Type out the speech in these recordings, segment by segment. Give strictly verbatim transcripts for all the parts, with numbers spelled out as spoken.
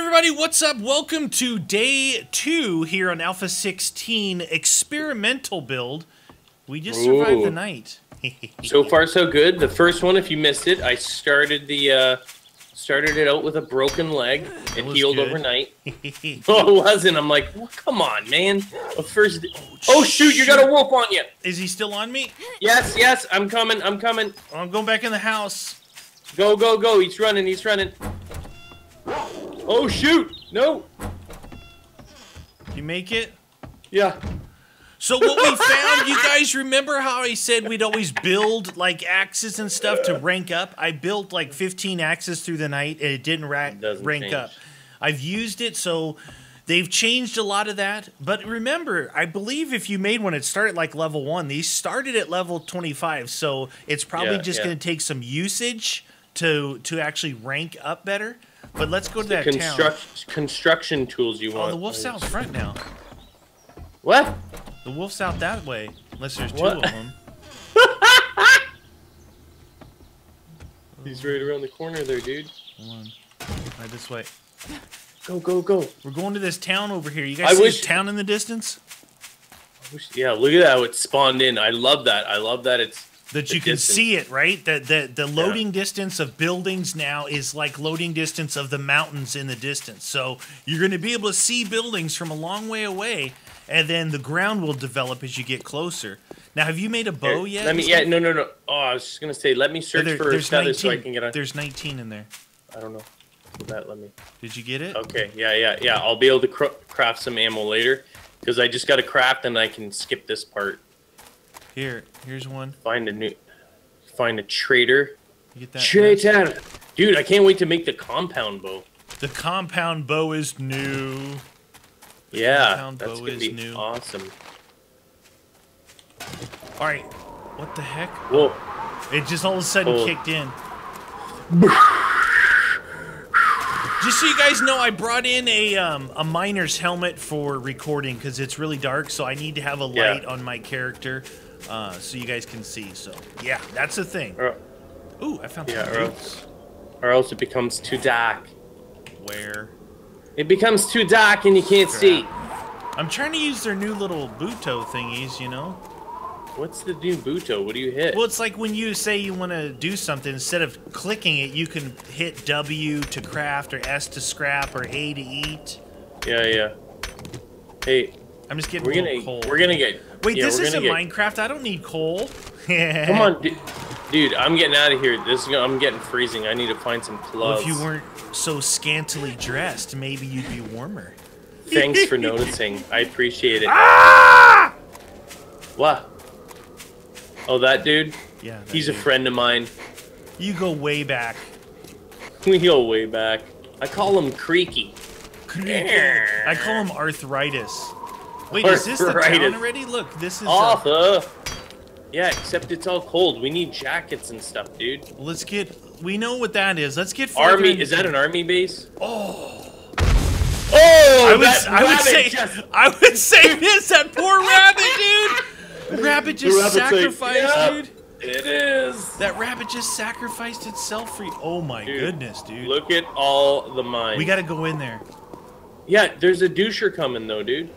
everybody, what's up? Welcome to day two here on Alpha sixteen experimental build. We just survived Ooh. the night. So far, so good. The first one, if you missed it, I started the uh, started it out with a broken leg. It healed good. overnight. Oh, it wasn't. I'm like, well, come on, man. The first. Oh shoot! You got a wolf on you. Is he still on me? Yes, yes. I'm coming. I'm coming. I'm going back in the house. Go, go, go! He's running. He's running. Oh shoot! No! You make it? Yeah. So what we found, you guys remember how I said we'd always build like axes and stuff to rank up? I built like fifteen axes through the night and it didn't ra it rank change. up. I've used it, so they've changed a lot of that. But remember, I believe if you made one, it started like level one. These started at level twenty-five, so it's probably yeah, just yeah. going to take some usage to to actually rank up better. But let's go to the that construct town. Construction tools you want. Oh, the wolf's out front now. What? The wolf's out that way. Unless there's two what? of them. He's right around the corner there, dude. Come on. Right this way. Go, go, go. We're going to this town over here. You guys I see wish... this town in the distance? I wish... Yeah, look at how it spawned in. I love that. I love that it's... That you can distance. see it, right? The, the, the loading yeah. distance of buildings now is like loading distance of the mountains in the distance. So you're going to be able to see buildings from a long way away, and then the ground will develop as you get closer. Now, have you made a bow yet? Let me, yeah, no, no, no. Oh, I was just going to say, let me search there, for a feather so I can get on. There's nineteen in there. I don't know. That, let me. Did you get it? Okay, yeah, yeah, yeah. I'll be able to cr craft some ammo later, because I just got to craft and I can skip this part. Here, here's one. Find a new, find a traitor. You get that traitor, nice. Dude! I can't wait to make the compound bow. The compound bow is new. The yeah, that's bow gonna is be new. awesome. All right, what the heck? Whoa! It just all of a sudden Whoa. kicked in. Just so you guys know, I brought in a um, a miner's helmet for recording because it's really dark, so I need to have a light yeah. on my character. Uh, so you guys can see. So yeah, that's the thing. Or, Ooh, I found yeah, or else, or else it becomes too dark. Where? It becomes too dark and you can't Crap. see. I'm trying to use their new little Buto thingies, you know? What's the new Buto? What do you hit? Well, it's like when you say you want to do something, instead of clicking it, you can hit W to craft or S to scrap or A to eat. Yeah, yeah. Hey. I'm just getting we're a little gonna, cold. We're going to get... Wait, yeah, this isn't get... Minecraft. I don't need coal. Come on, dude. dude. I'm getting out of here. This is gonna, I'm getting freezing. I need to find some gloves. Well, if you weren't so scantily dressed, maybe you'd be warmer. Thanks for noticing. I appreciate it. Ah! What? Oh, that dude? Yeah. That He's dude. a friend of mine. You go way back. We go way back. I call him Creaky. I call him Arthritis. Wait, is this the town already? Look, this is Alpha. Uh, yeah, except it's all cold. We need jackets and stuff, dude. Let's get. We know what that is. Let's get. Army? Is that an army base? Oh. Oh. I would. I would say. Just... I would say this. That poor rabbit, dude. Rabbit just rabbit sacrificed, like, yep, dude. It is. That rabbit just sacrificed itself for you. Oh my dude, goodness, dude. Look at all the mines. We got to go in there. Yeah, there's a doucher coming though, dude.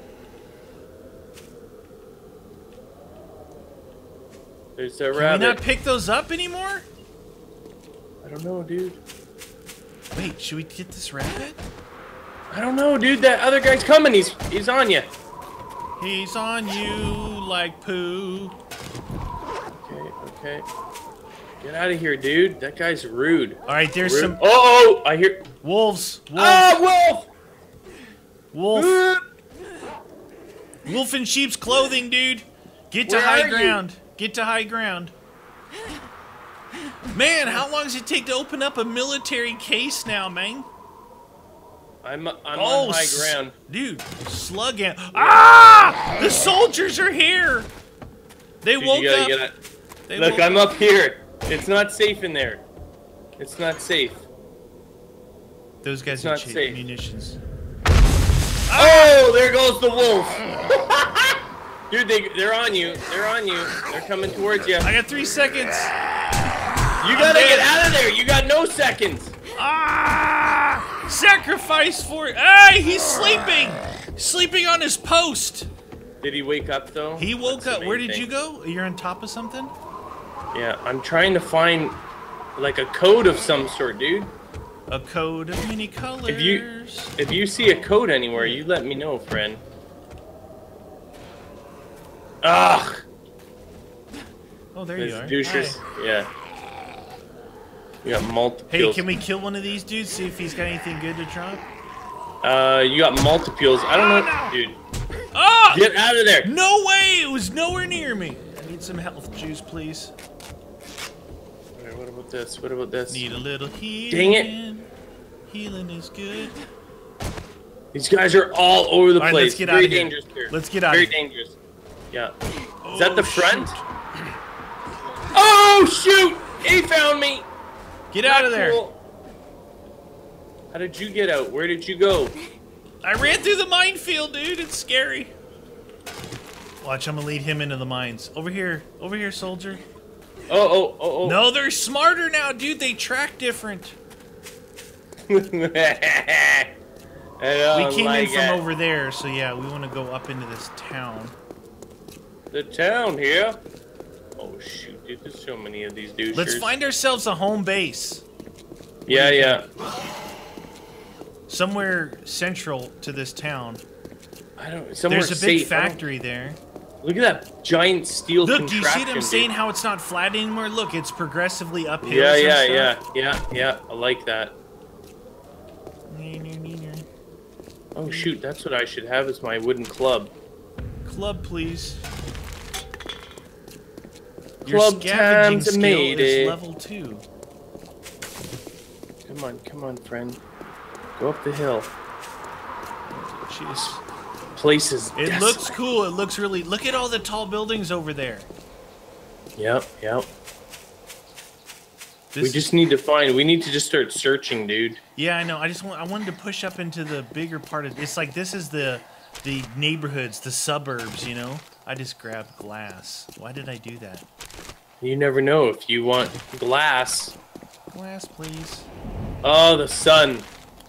There's a Can rabbit. Can we not pick those up anymore? I don't know, dude. Wait, should we get this rabbit? I don't know, dude. That other guy's coming. He's he's on you. He's on you like poo. Okay, okay. Get out of here, dude. That guy's rude. All right, there's rude. some. Oh, oh, I hear wolves. wolves. Ah, wolf. Wolf. Wolf in sheep's clothing, dude. Get to Where high ground. You? Get to high ground. Man, how long does it take to open up a military case now, man? I'm, I'm oh, on high ground. Dude, slug out. Ah! The soldiers are here! They dude, woke up. Get they Look, woke I'm up here. It's not safe in there. It's not safe. Those guys it's are not safe. munitions. Oh, there goes the wolf! Dude, they, they're on you. They're on you. They're coming towards you. I got three seconds. You gotta get out of there. You got no seconds. Ah! Sacrifice for it. Hey, he's sleeping! Sleeping on his post! Did he wake up, though? He woke up. Where did you go? You're on top of something? Yeah, I'm trying to find, like, a code of some sort, dude. A code of many colors. If you, if you see a code anywhere, you let me know, friend. Ugh! Oh, there you are. Douchers. Yeah. You got multiple. Hey, can we kill one of these dudes? See if he's got anything good to drop? Uh, you got multiples. I don't oh, know, no. dude. Oh! Get out of there! No way! It was nowhere near me. I need some health juice, please. Right, what about this? What about this? Need a little healing. Dang it! Healing is good. These guys are all over the all place. Right, let's get Very out of dangerous here. here. Let's get out. Very of here. Very dangerous. Yeah. Oh, is that the front? Shoot. Oh shoot! He found me. Get Not out of there. Cool. How did you get out? Where did you go? I ran through the minefield, dude. It's scary. Watch, I'm gonna lead him into the mines. Over here. Over here, soldier. Oh, oh, oh, oh. No, they're smarter now, dude. They track different. We came in from over there, so yeah, we want to go up into this town. The town here? Oh, shoot, dude. There's so many of these dudes. Let's find ourselves a home base. Yeah, yeah. Somewhere central to this town. I don't. There's a big safe. factory there. Look at that giant steel Look, contraption. Look, do you see them dude. saying how it's not flat anymore? Look, it's progressively uphill. Yeah, yeah, yeah, yeah, yeah. I like that. Oh shoot, that's what I should have is my wooden club. Club, please. Your club scavenging skill made is it. level two. Come on, come on, friend. Go up the hill. Jeez. Places. It desolate. looks cool. It looks really. Look at all the tall buildings over there. Yep, yep. This we just need to find. We need to just start searching, dude. Yeah, I know. I just want. I wanted to push up into the bigger part of. It's like this is the, the neighborhoods, the suburbs. You know. I just grabbed glass. Why did I do that? You never know if you want glass. Glass, please. Oh, the sun.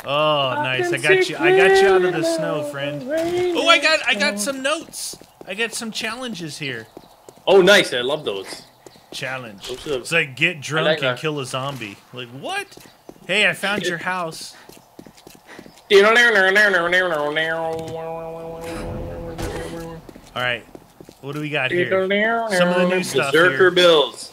Oh, nice! I got you. I got you out of the snow, friend. Oh, I got. I got some notes. I got some challenges here. Oh, nice! I love those. Challenge. Those are... It's like get drunk like and that. kill a zombie. Like what? Hey, I found your house. All right. What do we got here? Some of the new stuff here. Berserker Bills.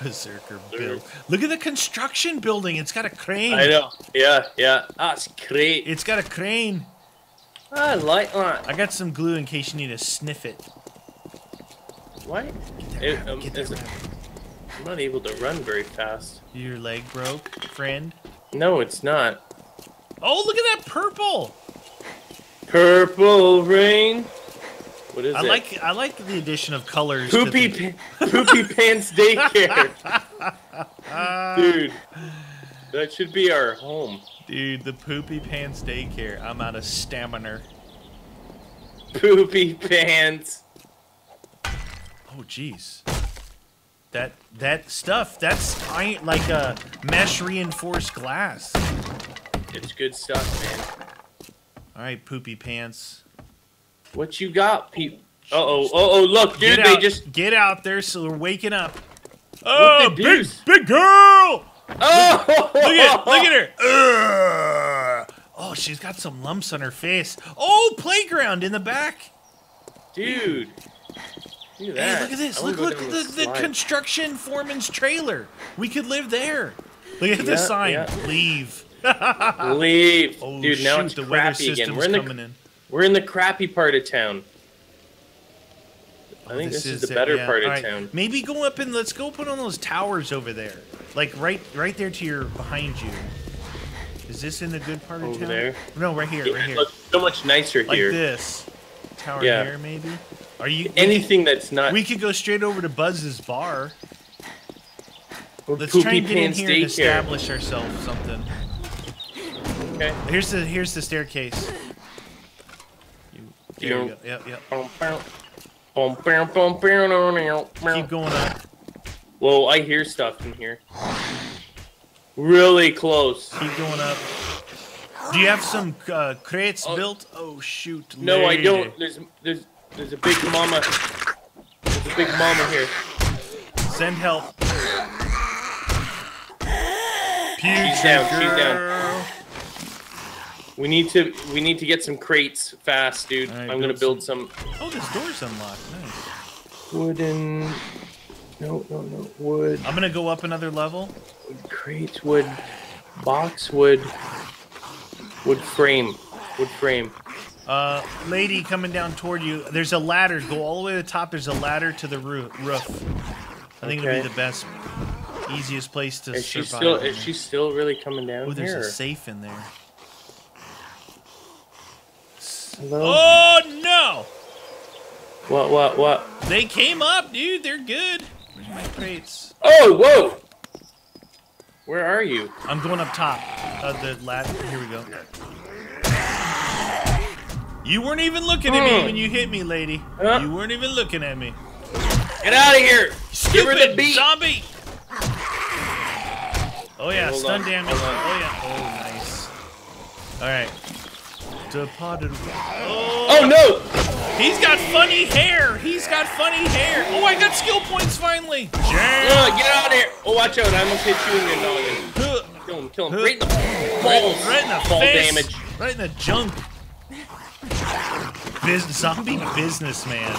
Berserker Bill. Look at the construction building. It's got a crane. I know. Yeah, yeah. That's great. It's got a crane. I like that. I got some glue in case you need to sniff it. What? It, rabbit, um, is it, I'm not able to run very fast. Your leg broke, friend? No, it's not. Oh, look at that purple. Purple rain. What is I it? like I like the addition of colors. Poopy, to pa Poopy Pants Daycare, dude. That should be our home, dude. The Poopy Pants Daycare. I'm out of stamina. Poopy Pants. Oh jeez. That that stuff. That's I, like a mesh reinforced glass. It's good stuff, man. All right, Poopy Pants. What you got, Pete? Uh oh, uh oh, look, dude, they just get out there, so they're waking up. Oh, big, big girl! Oh, look, look at, look at her. Ugh. Oh, she's got some lumps on her face. Oh, playground in the back, dude. Look at that. Hey, look at this. Look, look at the, the construction foreman's trailer. We could live there. Look at yeah, the sign. Yeah. Leave. Leave, oh, dude. Shoot, now it's the weather system's We're in coming the... in. We're in the crappy part of town. I think this, this is, is the better it, yeah. part of right. town. Maybe go up and let's go put on those towers over there. Like right right there to your behind you. Is this in the good part over of town? There? No, right here, yeah, right here. It looks so much nicer like here. Like this. Tower yeah. there maybe. Are you anything we, that's not We could go straight over to Buzz's bar. Or let's try and get in here and establish here. ourselves something. Okay. Here's the here's the staircase. There you go. Yep, yep. Keep going up. Whoa, I hear stuff in here. Really close. Keep going up. Do you have some uh, crates oh. built? Oh shoot! No, lady. I don't. There's there's there's a big mama. There's a big mama here. Send help. Pew she's down. She's down. We need to we need to get some crates fast, dude. Right, I'm gonna build some... some. Oh, this door's unlocked. Nice. Wooden. No, no, no. Wood. I'm gonna go up another level. Wood crates, wood box, wood. Wood frame. Wood frame. Uh, lady coming down toward you. There's a ladder. Go all the way to the top. There's a ladder to the roof. I think okay. it'll be the best, easiest place to is survive. She still, is she still really coming down oh, here? Oh, there's a safe in there. Hello? Oh, no! What, what, what? They came up, dude. They're good. Where's my crates? Oh, whoa! Where are you? I'm going up top of the ladder. Here we go. You weren't even looking at me when you hit me, lady. Uh, you weren't even looking at me. Get out of here! Stupid the zombie! Oh yeah, Hold stun on. damage. Hold oh yeah. Oh nice. All right. Departed. Oh. oh no! He's got funny hair. He's got funny hair. Oh, I got skill points finally. Yeah. Get out of here! Oh, watch out! I almost hit you in your noggin. Kill him! Kill him! Right in the balls! Right in the ball damage! Right in the junk! Biz zombie businessman.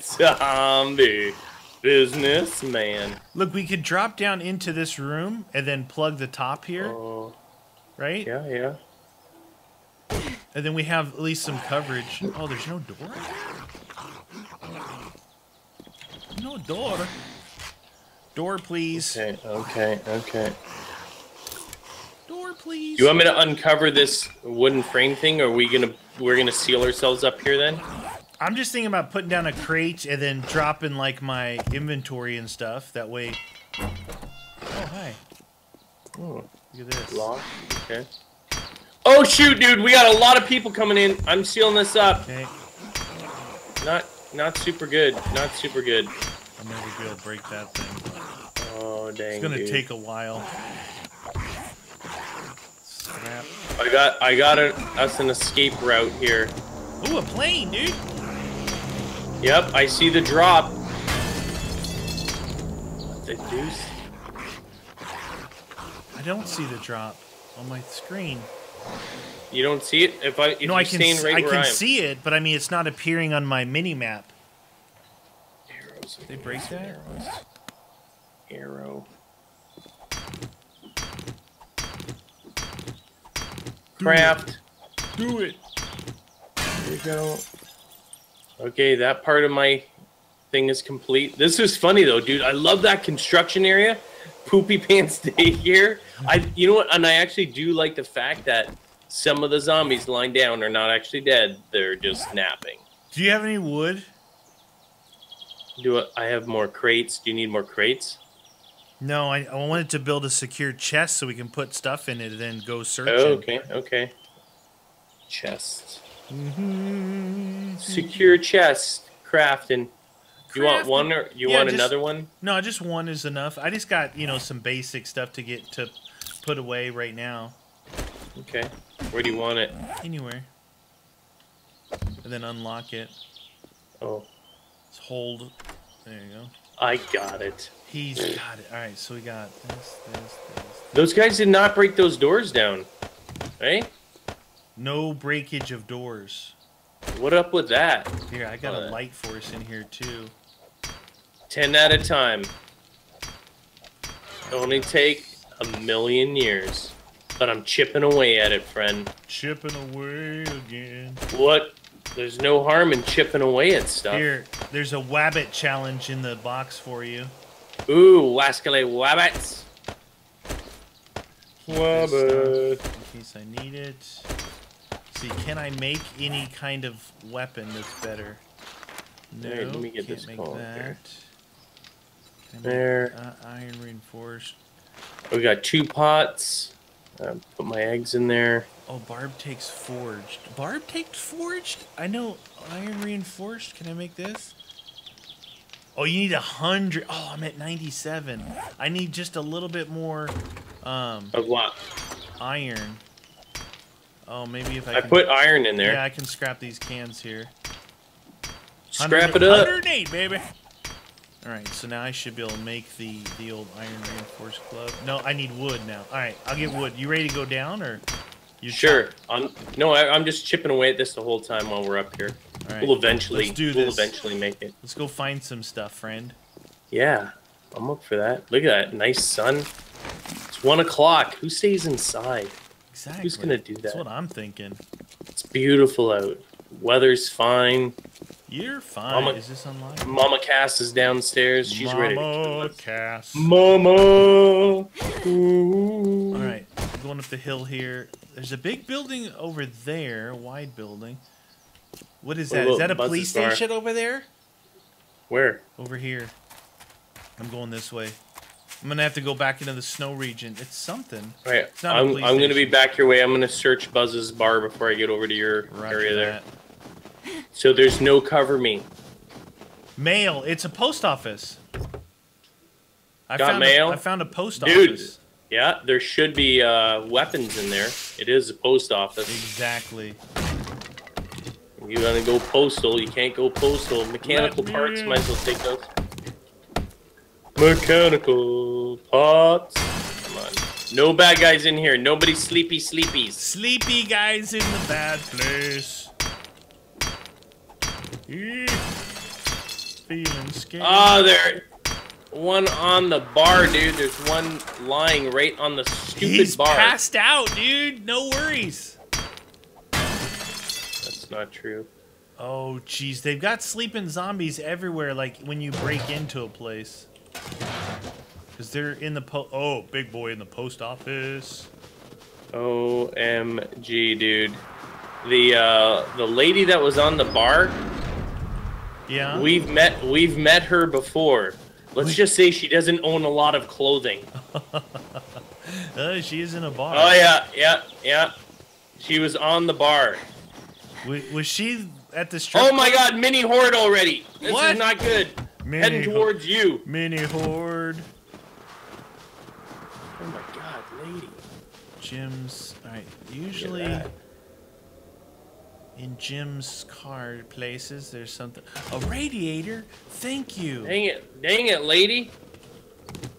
Zombie businessman. Look, we could drop down into this room and then plug the top here, uh, right? Yeah, yeah. And then we have at least some coverage. Oh, there's no door? No door. Door, please. Okay, okay, okay. Door, please. You want me to uncover this wooden frame thing, or are we gonna we're gonna seal ourselves up here then? I'm just thinking about putting down a crate and then dropping like my inventory and stuff. That way. Oh hi. Oh, look at this. Lock. Okay. Oh shoot, dude, we got a lot of people coming in. I'm sealing this up. Okay. Not not super good. Not super good. I'm never gonna be able to break that thing. Oh dang. It's gonna dude. take a while. Snap. I got I got a, us an escape route here. Ooh, a plane, dude. Yep, I see the drop. What the deuce? I don't see the drop on my screen. You don't see it? If I if no, I can right I can I see it, but I mean it's not appearing on my mini map. Arrows. Did they break that? Arrows. Arrow. Do Craft. It. Do it. There you go. Okay, that part of my thing is complete. This is funny though, dude. I love that construction area. Poopy Pants Day here. I, you know what? And I actually do like the fact that some of the zombies lying down are not actually dead. They're just napping. Do you have any wood? Do I, I have more crates? Do you need more crates? No, I, I wanted to build a secure chest so we can put stuff in it and then go searching. Oh, okay, okay. Chest. Mm-hmm. Secure chest crafting. Crafting. You want one or you yeah, want just, another one? No, just one is enough. I just got you know some basic stuff to get to put away right now. Okay, where do you want it? Anywhere. And then unlock it. Oh, let's hold. There you go. I got it. He's got it. All right, so we got this, this, this. this. Those guys did not break those doors down, right? No breakage of doors. What up with that? Here, I got uh, a light force in here too. Ten at a time. Only take a million years, but I'm chipping away at it, friend. Chipping away again. What? There's no harm in chipping away at stuff. Here, there's a wabbit challenge in the box for you. Ooh, wascally wabbits. Wabbit. In case I need it. See, can I make any kind of weapon that's better? No, right, let me get can't this make that. Here. Can I there. Make, uh, iron reinforced. Oh, we got two pots. Um, put my eggs in there. Oh, Barb takes forged. Barb takes forged? I know iron reinforced. Can I make this? Oh, you need a hundred. Oh, I'm at ninety-seven. I need just a little bit more um, of what? Iron. Oh, maybe if I, I can... put iron in there. Yeah, I can scrap these cans here. Scrap it up. one oh eight, baby. All right, so now I should be able to make the, the old iron reinforced glove. No, I need wood now. All right, I'll get wood. You ready to go down, or...? You're sure. I'm, no, I, I'm just chipping away at this the whole time while we're up here. All right. We'll eventually, Let's do this. We'll eventually make it. Let's go find some stuff, friend. Yeah, I'm up for that. Look at that nice sun. It's one o'clock. Who stays inside? Exactly. Who's gonna do that? That's what I'm thinking. It's beautiful out. Weather's fine. You're fine. Mama, is this unlocked? Mama Cass is downstairs. She's Mama ready. Mama Cass. Mama. Ooh. All right, I'm going up the hill here. There's a big building over there, wide building. What is that? Is that a police station over there? Where? Over here. I'm going this way. I'm gonna have to go back into the snow region. It's something. All right. It's not I'm, a police I'm gonna be back your way. I'm gonna search Buzz's bar before I get over to your Roger area there. That. So there's no cover me. Mail. It's a post office. I Got found mail. A, I found a post Dude. office. Yeah, there should be uh, weapons in there. It is a post office. Exactly. You gotta go postal. You can't go postal. Mechanical parts. Might as well take those. Mechanical parts. Come on. No bad guys in here. Nobody sleepy sleepies. Sleepy guys in the bad place. Eek. Feeling scared. Ah, oh, there. One on the bar, dude. There's one lying right on the stupid He's bar. He's passed out, dude. No worries. That's not true. Oh, jeez. They've got sleeping zombies everywhere, like when you break into a place. Because they're in the po- Oh, big boy in the post office. O M G, dude. The, uh, the lady that was on the bar? Yeah? We've met, we've met her before. Let's just say she doesn't own a lot of clothing. uh, she is in a bar. Oh, yeah, yeah, yeah. She was on the bar. Was, was she at the strip? Oh, my God, mini horde already. This what? is not good. Mini Heading towards you. Mini horde. Oh, my God, lady. Gyms. All right, usually in Jim's car places, there's something. A radiator? Thank you. Dang it. Dang it, lady.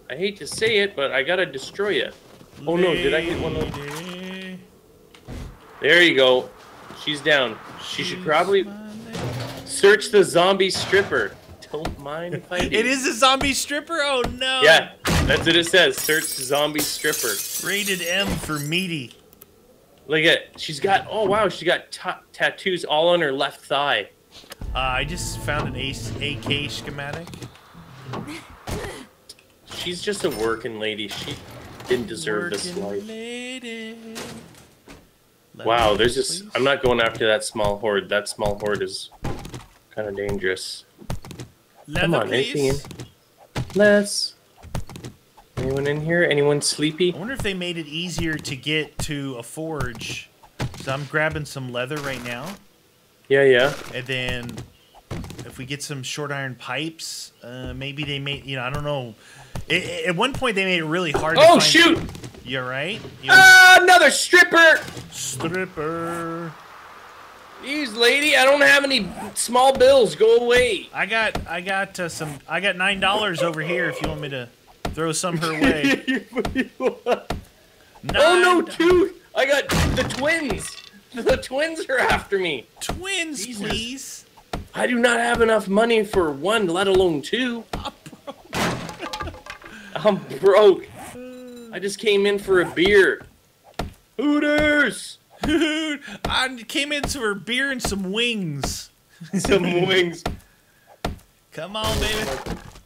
I hate to say it, but I gotta destroy you. Oh no, did I get one of those? There you go. She's down. She should probably search the zombie stripper. Don't mind if I do. It is a zombie stripper? Oh no. Yeah, that's what it says. Search zombie stripper. Rated M for meaty. Look at it. She's got, oh wow, she's got ta tattoos all on her left thigh. Uh, I just found an A K schematic. She's just a working lady. She didn't deserve working this life. Lady. Wow, there's just, I'm not going after that small horde. That small horde is kind of dangerous. Leather, Come on, please. anything in? Let's. Anyone in here? Anyone sleepy? I wonder if they made it easier to get to a forge. So I'm grabbing some leather right now. Yeah, yeah. And then if we get some short iron pipes, uh, maybe they made, you know, I don't know. It, it, at one point, they made it really hard oh, to find. Oh, shoot! Them. You right? You uh, another stripper! Stripper. Geez, lady, I don't have any small bills. Go away. I got, I got uh, some, I got nine dollars over here if you want me to. Throw some her way. Nine. Oh no, two! I got the twins! The twins are after me! Twins, Jesus. Please! I do not have enough money for one, let alone two. I'm broke. I'm broke. I just came in for a beer. Hooters! Dude, I came in for a beer and some wings. Some wings. Come on, baby.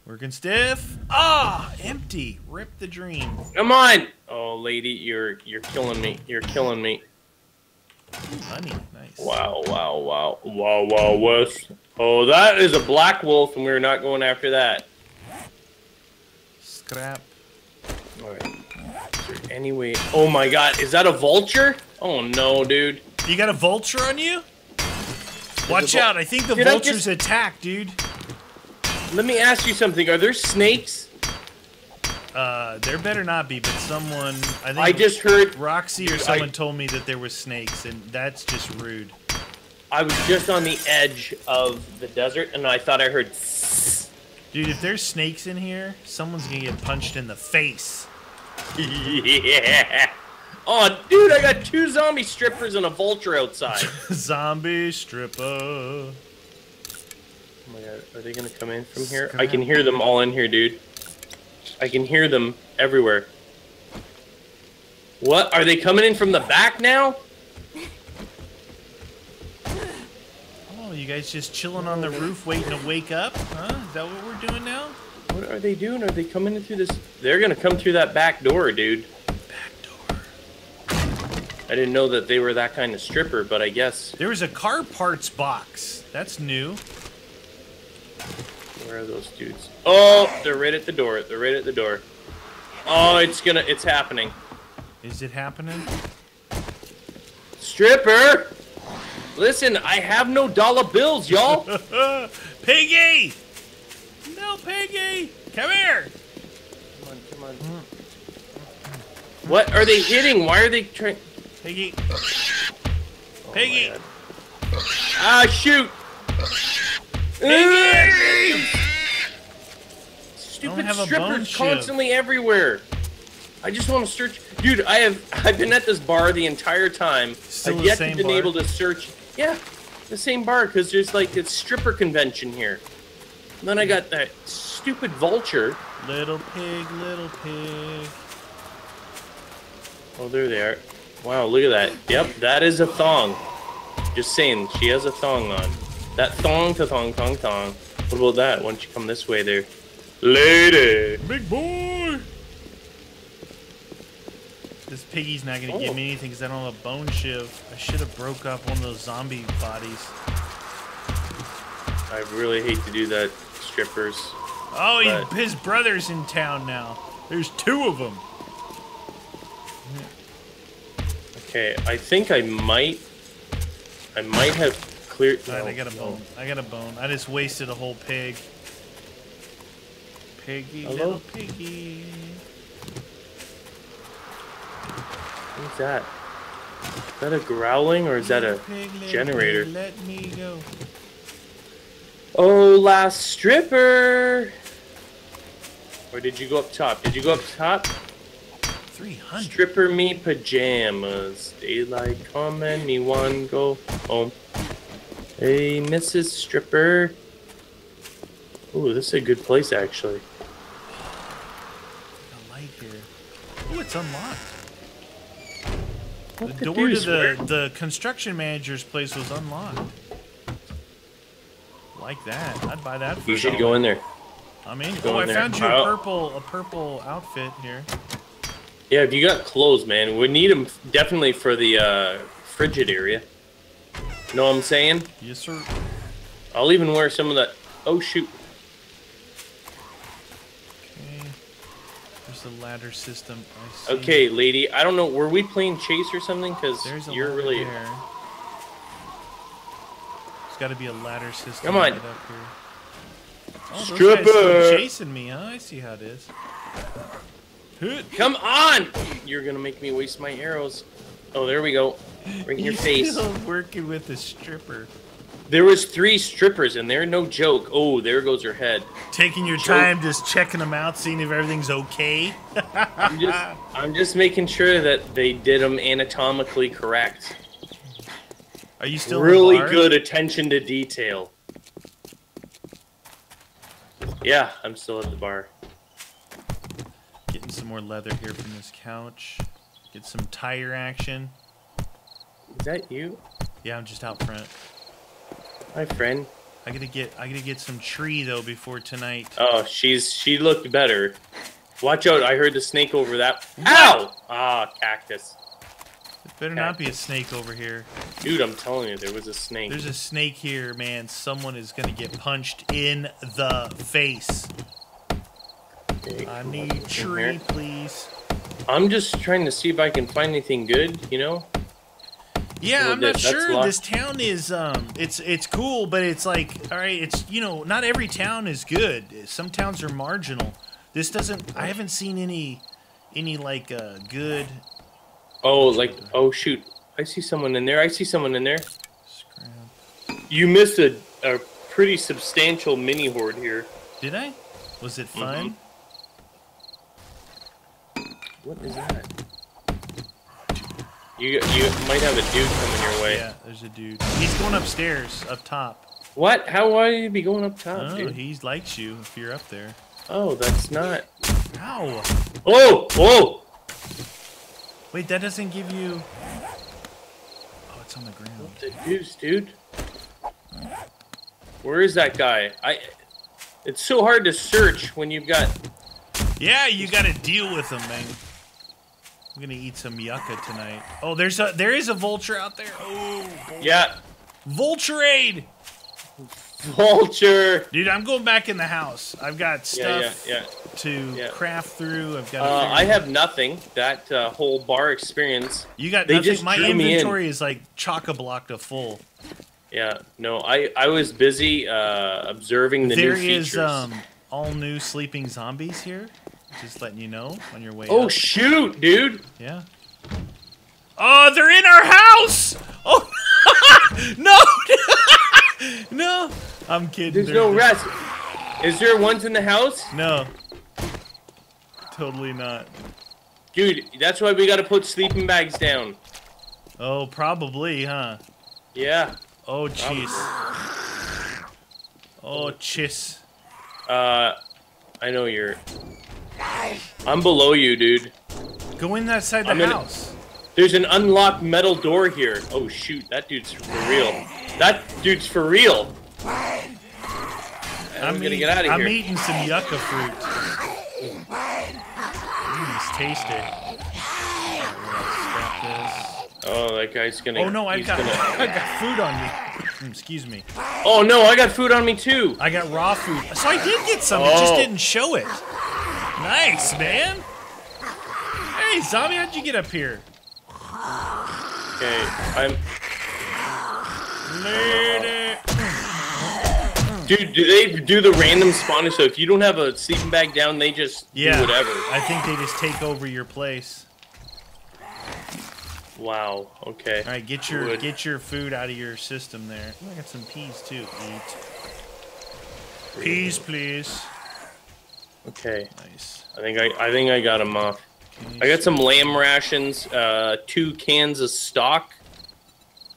Working stiff. Ah, empty. Rip the dream. Come on. Oh, lady, you're you're killing me. You're killing me. Money, nice. Wow, wow, wow, wow, wow, Wes. Oh, that is a black wolf, and we're not going after that. Scrap. All right. Is there any way? Oh my God, is that a vulture? Oh no, dude. You got a vulture on you? Watch out! I think the vulture's attacked, dude. Let me ask you something. Are there snakes? Uh, there better not be, but someone... I, think I just heard... Roxy or someone I, told me that there were snakes, and that's just rude. I was just on the edge of the desert, and I thought I heard... Dude, if there's snakes in here, someone's gonna get punched in the face. Yeah. Oh, dude, I got two zombie strippers and a vulture outside. Zombie stripper. Oh my god, are they gonna come in from here? Scram. I can hear them all in here, dude. I can hear them everywhere. What? Are they coming in from the back now? Oh, you guys just chilling on the roof waiting to wake up? Huh? Is that what we're doing now? What are they doing? Are they coming in through this? They're gonna come through that back door, dude. I didn't know that they were that kind of stripper, but I guess... There was a car parts box. That's new. Where are those dudes? Oh, they're right at the door. They're right at the door. Oh, it's gonna... It's happening. Is it happening? Stripper! Listen, I have no dollar bills, y'all. Piggy! No, Piggy! Come here! Come on, come on. What are they hitting? Why are they trying... Piggy. Piggy. Oh ah, shoot. Piggy. Stupid strippers constantly chip. everywhere. I just want to search. Dude, I have, I've been at this bar the entire time. Still I've yet to be able to search. Yeah, the same bar, because there's like a stripper convention here. And then I got that stupid vulture. Little pig, little pig. Oh, there they are. Wow, look at that. Yep, that is a thong. Just saying, she has a thong on. That thong to thong thong thong. What about that? Why don't you come this way there? Lady! Big boy! This piggy's not gonna oh. give me anything because I don't have a bone shiv. I should have broke up one of those zombie bodies. I really hate to do that, strippers. Oh, but... his brother's in town now. There's two of them. Okay, I think I might, I might have cleared. Right, no, I got a bone. No. I got a bone. I just wasted a whole pig. Piggy, Hello? little piggy. What's that? Is that a growling or is that a generator? Let me go. Oh, last stripper. Or did you go up top? Did you go up top? three hundred. Stripper me pajamas. Daylight come and me one go home. Hey, Missus Stripper. Ooh, this is a good place actually. I like here. Ooh, it's unlocked. What the door to the, the construction manager's place was unlocked. Like that. I'd buy that. You should go in there. I mean, oh, I found you a purple, a purple outfit here. Yeah, if you got clothes, man, we need them definitely for the uh, frigid area. Know what I'm saying? Yes, sir. I'll even wear some of that. Oh, shoot. Okay. There's the ladder system. I see. Okay, lady. I don't know. Were we playing chase or something? Because you're really... There. There's got to be a ladder system. Come on. Right up here. Oh, Stripper! Those guys are chasing me, huh? I see how it is. Come on! You're gonna make me waste my arrows. Oh, there we go. Right in your face. Still working with a stripper. There was three strippers in there, no joke. Oh, there goes her head. Taking your joke. time, just checking them out, seeing if everything's okay. I'm, just, I'm just making sure that they did them anatomically correct. Are you still really good attention to detail? Yeah, I'm still at the bar. Getting some more leather here from this couch. Get some tire action. Is that you? Yeah, I'm just out front. Hi, friend. I gotta get I gotta get some tree though before tonight. Oh, she's she looked better. Watch out! I heard the snake over that. What? Ow! Ah, cactus. It better cactus. not be a snake over here. Dude, I'm telling you, there was a snake. There's a snake here, man. Someone is gonna get punched in the face. I need tree, please. I'm just trying to see if I can find anything good, you know? Yeah, I'm not sure. This town is, um, it's it's cool, but it's like, all right, it's, you know, not every town is good. Some towns are marginal. This doesn't, I haven't seen any, any like, uh, good. Oh, like, oh, shoot. I see someone in there. I see someone in there. Scram. You missed a, a pretty substantial mini horde here. Did I? Was it fun? Mm-hmm. What is that? You, you might have a dude coming your way. Yeah, there's a dude. He's going upstairs, up top. What? How why you be going up top, oh, dude? He likes you if you're up there. Oh, that's not... Ow! Oh! Oh! Wait, that doesn't give you... Oh, it's on the ground. What the deuce, dude? Where is that guy? I... It's so hard to search when you've got... Yeah, you gotta deal with him, man. I'm gonna eat some yucca tonight. Oh, there's a there is a vulture out there. Oh, vulture. Yeah, vultureade. Vulture, dude. I'm going back in the house. I've got stuff yeah, yeah, yeah. to yeah. craft through. I've got. Uh, I have nothing. That uh, whole bar experience. You got they nothing. Just my inventory in. is like chock-a-block to full. Yeah. No, I I was busy uh, observing the there new features. There is um, all new sleeping zombies here. Just letting you know on your way Oh, up. Shoot, dude! Yeah. Oh, they're in our house! Oh, no! No! I'm kidding. There's they're, no they're... rest. Is there ones in the house? No. Totally not. Dude, that's why we gotta put sleeping bags down. Oh, probably, huh? Yeah. Oh, jeez. Oh, chiss. Uh, I know you're... I'm below you, dude. Go in that side of the house. There's an unlocked metal door here. Oh, shoot. That dude's for real. That dude's for real. I'm going to get out of here. I'm eating some yucca fruit. Mm, it's tasty. Oh, that guy's going to... Oh, no, I've got, gonna... I got food on me. Excuse me. Oh, no, I got food on me, too. I got raw food. So I did get some. Oh. It just didn't show it. Nice, man! Hey, zombie, how'd you get up here? Okay, I'm... Dude, do they do the random spawner? So if you don't have a sleeping bag down, they just yeah, do whatever. I think they just take over your place. Wow, okay. All right, get your, get your food out of your system there. I got some peas, too. Eat. Peas, please. Okay. Nice. I think I I think I got them off. I got some lamb rations, uh, two cans of stock,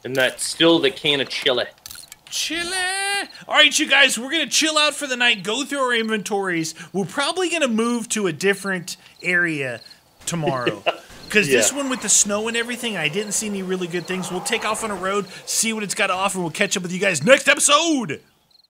and that's still the can of chili. Chili. All right, you guys, we're gonna chill out for the night. Go through our inventories. We're probably gonna move to a different area tomorrow. Yeah. Because yeah. this one with the snow and everything, I didn't see any really good things. We'll take off on a road, see what it's got to offer, and we'll catch up with you guys next episode.